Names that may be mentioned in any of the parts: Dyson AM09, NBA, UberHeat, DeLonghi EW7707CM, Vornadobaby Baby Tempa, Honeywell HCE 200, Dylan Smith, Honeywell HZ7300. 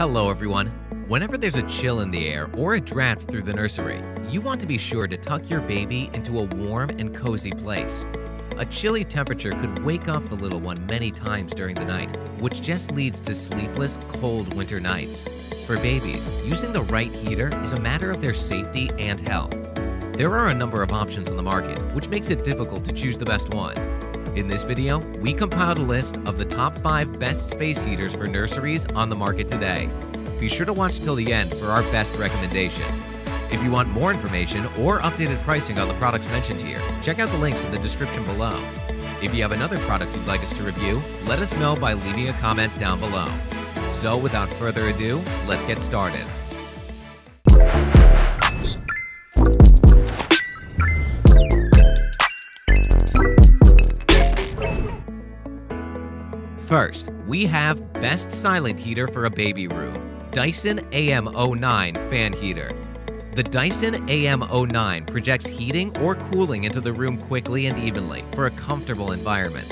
Hello everyone. Whenever there's a chill in the air or a draft through the nursery, you want to be sure to tuck your baby into a warm and cozy place. A chilly temperature could wake up the little one many times during the night, which just leads to sleepless, cold winter nights. For babies, using the right heater is a matter of their safety and health. There are a number of options on the market, which makes it difficult to choose the best one. In this video, we compiled a list of the top 5 best space heaters for nurseries on the market today. Be sure to watch till the end for our best recommendation. If you want more information or updated pricing on the products mentioned here, check out the links in the description below. If you have another product you'd like us to review, let us know by leaving a comment down below. So without further ado, let's get started. First, we have Best Silent Heater for a Baby Room, Dyson AM09 Fan Heater. The Dyson AM09 projects heating or cooling into the room quickly and evenly for a comfortable environment.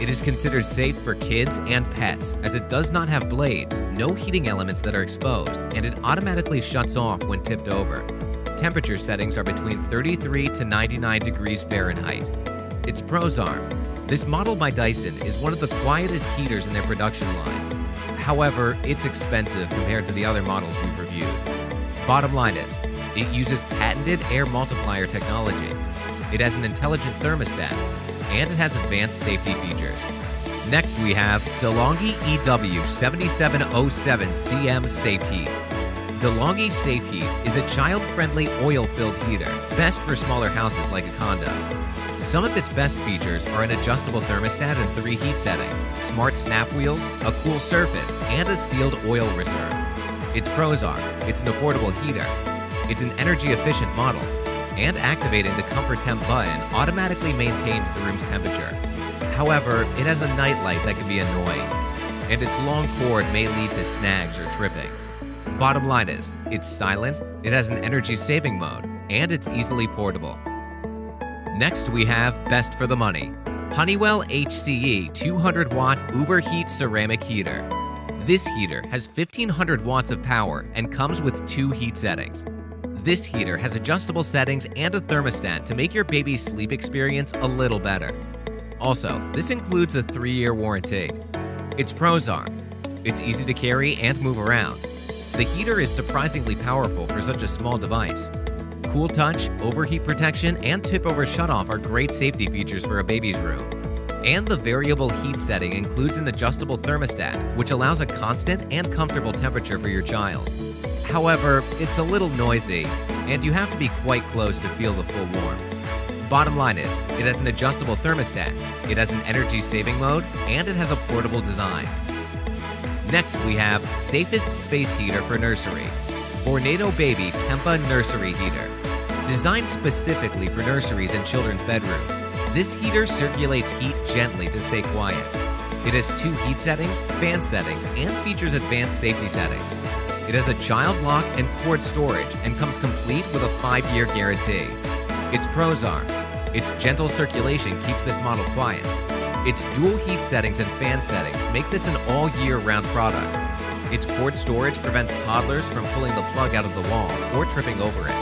It is considered safe for kids and pets as it does not have blades, no heating elements that are exposed, and it automatically shuts off when tipped over. Temperature settings are between 33 to 99 degrees Fahrenheit. Its pros are: this model by Dyson is one of the quietest heaters in their production line. However, it's expensive compared to the other models we've reviewed. Bottom line is, it uses patented air multiplier technology. It has an intelligent thermostat, and it has advanced safety features. Next we have DeLonghi EW7707CM Safe Heat. DeLonghi Safe Heat is a child-friendly oil-filled heater, best for smaller houses like a condo. Some of its best features are an adjustable thermostat in 3 heat settings, smart snap wheels, a cool surface, and a sealed oil reserve. Its pros are: it's an affordable heater, it's an energy-efficient model, and activating the comfort temp button automatically maintains the room's temperature. However, it has a nightlight that can be annoying, and its long cord may lead to snags or tripping. Bottom line is, it's silent, it has an energy-saving mode, and it's easily portable. Next we have Best for the Money, Honeywell HCE 200 Watt Uberheat Ceramic Heater. This heater has 1500 watts of power and comes with 2 heat settings. This heater has adjustable settings and a thermostat to make your baby's sleep experience a little better. Also, this includes a 3-year warranty. Its pros are: it's easy to carry and move around. The heater is surprisingly powerful for such a small device. Cool touch, overheat protection, and tip-over shutoff are great safety features for a baby's room. And the variable heat setting includes an adjustable thermostat, which allows a constant and comfortable temperature for your child. However, it's a little noisy, and you have to be quite close to feel the full warmth. Bottom line is, it has an adjustable thermostat, it has an energy-saving mode, and it has a portable design. Next we have Safest Space Heater for Nursery, Vornadobaby Baby Tempa Nursery Heater. Designed specifically for nurseries and children's bedrooms, this heater circulates heat gently to stay quiet. It has 2 heat settings, fan settings, and features advanced safety settings. It has a child lock and cord storage and comes complete with a 5-year guarantee. Its pros are: its gentle circulation keeps this model quiet. Its dual heat settings and fan settings make this an all-year-round product. Its cord storage prevents toddlers from pulling the plug out of the wall or tripping over it.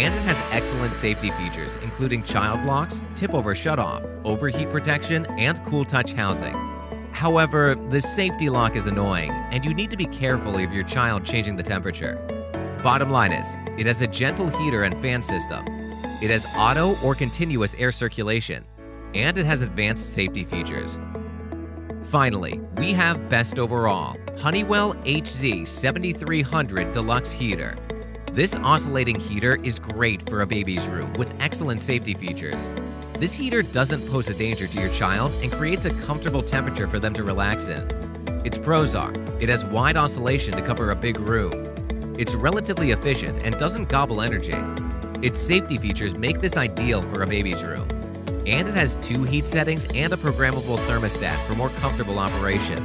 And it has excellent safety features, including child locks, tip-over shutoff, overheat protection, and cool-touch housing. However, the safety lock is annoying, and you need to be careful if your child changing the temperature. Bottom line is, it has a gentle heater and fan system. It has auto or continuous air circulation, and it has advanced safety features. Finally, we have Best Overall, Honeywell HZ7300 Deluxe Heater. This oscillating heater is great for a baby's room with excellent safety features. This heater doesn't pose a danger to your child and creates a comfortable temperature for them to relax in. Its pros are: it has wide oscillation to cover a big room. It's relatively efficient and doesn't gobble energy. Its safety features make this ideal for a baby's room. And it has 2 heat settings and a programmable thermostat for more comfortable operation.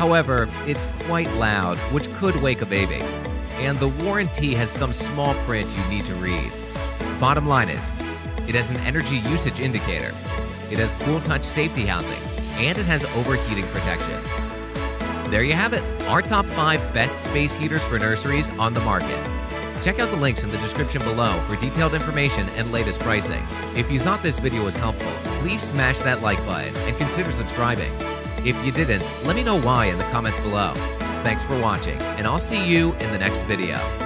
However, it's quite loud, which could wake a baby. And the warranty has some small print you need to read. Bottom line is, it has an energy usage indicator, it has cool touch safety housing, and it has overheating protection. there you have it, our top 5 best space heaters for nurseries on the market. Check out the links in the description below for detailed information and latest pricing. If you thought this video was helpful, please smash that like button and consider subscribing. If you didn't, let me know why in the comments below. Thanks for watching, and I'll see you in the next video.